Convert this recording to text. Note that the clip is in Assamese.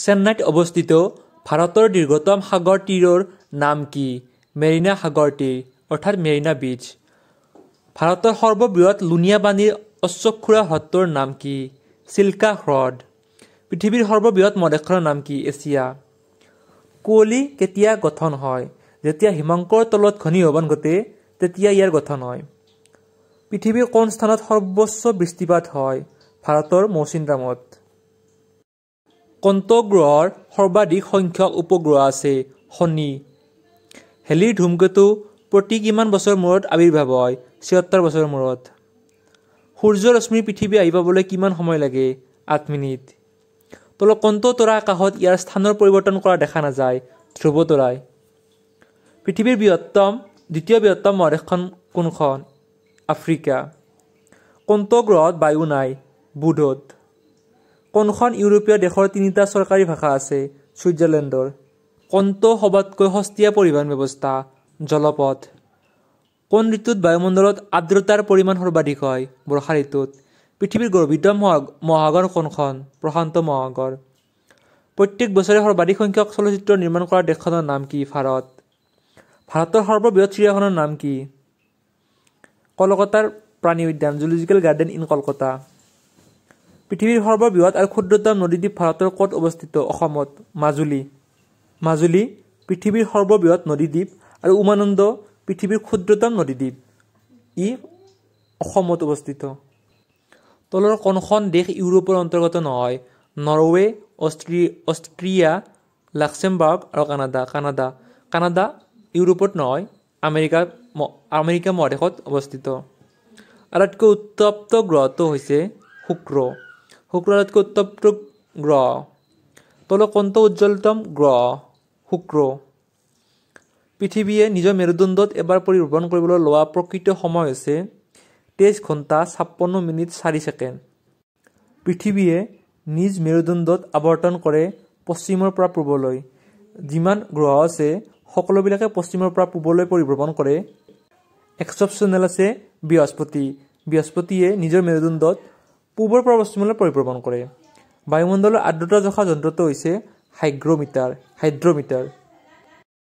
চেন্নাইত অবস্থিত ভাৰতৰ দীৰ্ঘতম সাগৰ তীৰৰ নাম কি? মেৰিনা সাগৰ তীৰ অৰ্থাৎ মেৰিনা বিচ। ভাৰতৰ সৰ্ববৃহৎ লুণীয়া পানীৰ অশ্বক্ষুৰা হ্ৰদটোৰ নাম কি? চিল্কা হ্ৰদ। পৃথিৱীৰ সৰ্ববৃহৎ মহাদেশৰ নাম কি? এছিয়া। কুঁৱলী কেতিয়া গঠন হয়? যেতিয়া হিমাংকৰ তলত ঘনীভৱন ঘটে তেতিয়া ইয়াৰ গঠন হয়। পৃথিৱীৰ কোন স্থানত সৰ্বোচ্চ বৃষ্টিপাত হয়? ভাৰতৰ মৌচিনৰামত। কোনটো গ্ৰহৰ সৰ্বাধিক সংখ্যক উপগ্ৰহ আছে? শনি। হেলিৰ ধূমকেতু প্ৰতি কিমান বছৰ মূৰত আৱিৰ্ভাৱ হয়? ৭৬ বছৰ মূৰত। সূৰ্য ৰশ্মি পৃথিৱী আহি পাবলৈ কিমান সময় লাগে? ৮ মিনিট। তলৰ কোনটো তৰা আকাশত ইয়াৰ স্থানৰ পৰিৱৰ্তন কৰা দেখা নাযায়? ধ্ৰুৱতৰাই। পৃথিৱীৰ দ্বিতীয় বৃহত্তম মহাদেশখন কোনখন? আফ্ৰিকা। কোনটো গ্ৰহত বায়ু নাই? বুধত। কোনখন ইউৰোপীয় দেশৰ ৩টা চৰকাৰী ভাষা আছে? ছুইজাৰলেণ্ডৰ। কোনটো সবাতকৈ সস্তীয়া পৰিবহণ ব্যৱস্থা? জলপথ। কোন ঋতুত বায়ুমণ্ডলত আৰ্দ্ৰতাৰ পৰিমাণ সৰ্বাধিক হয়? বৰ্ষা ঋতুত। পৃথিৱীৰ গৰ্ভিত মহাসাগৰ কোনখন? প্ৰশান্ত মহাসাগৰ। প্ৰত্যেক বছৰে সৰ্বাধিক সংখ্যক চলচ্চিত্ৰ নিৰ্মাণ কৰা দেশখনৰ নাম কি? ভাৰত। ভাৰতৰ সৰ্ববৃহৎ চিৰিয়াখানাৰ নাম কি? কলকাতাৰ প্ৰাণী উদ্যান জুলজিকেল গাৰ্ডেন ইন কলকাতা। পৃথিৱীৰ সৰ্ববৃহৎ আৰু ক্ষুদ্ৰতম নদীদ্বীপ ভাৰতৰ ক'ত অৱস্থিত? অসমত। মাজুলী। মাজুলী পৃথিৱীৰ সৰ্ববৃহৎ নদীদ্বীপ আৰু উমানন্দ পৃথিৱীৰ ক্ষুদ্ৰতম নদীদ্বীপ। ই অসমত অৱস্থিত। তলৰ কোনখন দেশ ইউৰোপৰ অন্তৰ্গত নহয়? নৰৱে, অষ্ট্ৰিয়া, লাক্সেমবাৰ্গ আৰু কানাডা। কানাডা ইউৰোপত নহয়, আমেৰিকা মহাদেশত অৱস্থিত। আটাইতকৈ উত্তপ্ত গ্ৰহটো হৈছে শুক্ৰ। শুক্ৰ আটাইতকৈ উত্তপ্ত গ্ৰহ। তলৰ কোনটো উজ্জ্বলতম গ্ৰহ? শুক্ৰ। পৃথিৱীয়ে নিজৰ মেৰুদণ্ডত এবাৰ পৰিভ্ৰমণ কৰিবলৈ লোৱা প্ৰকৃত সময় হৈছে 23 ঘণ্টা 56 মিনিট 4 ছেকেণ্ড। পৃথিৱীয়ে নিজ মেৰুদণ্ডত আৱৰ্তন কৰে পশ্চিমৰ পৰা পূবলৈ। যিমান গ্ৰহ আছে সকলোবিলাকে পশ্চিমৰ পৰা পূবলৈ পৰিভ্ৰমণ কৰে। এক্সেপশ্যনেল আছে বৃহস্পতি। বৃহস্পতিয়ে নিজৰ মেৰুদণ্ডত পূবৰ পৰা পশ্চিমলৈ পৰিভ্ৰমণ কৰে। বায়ুমণ্ডলৰ আৰ্দ্ৰতা জোখা যন্ত্ৰটো হৈছে হাইগ্ৰ'মিটাৰ।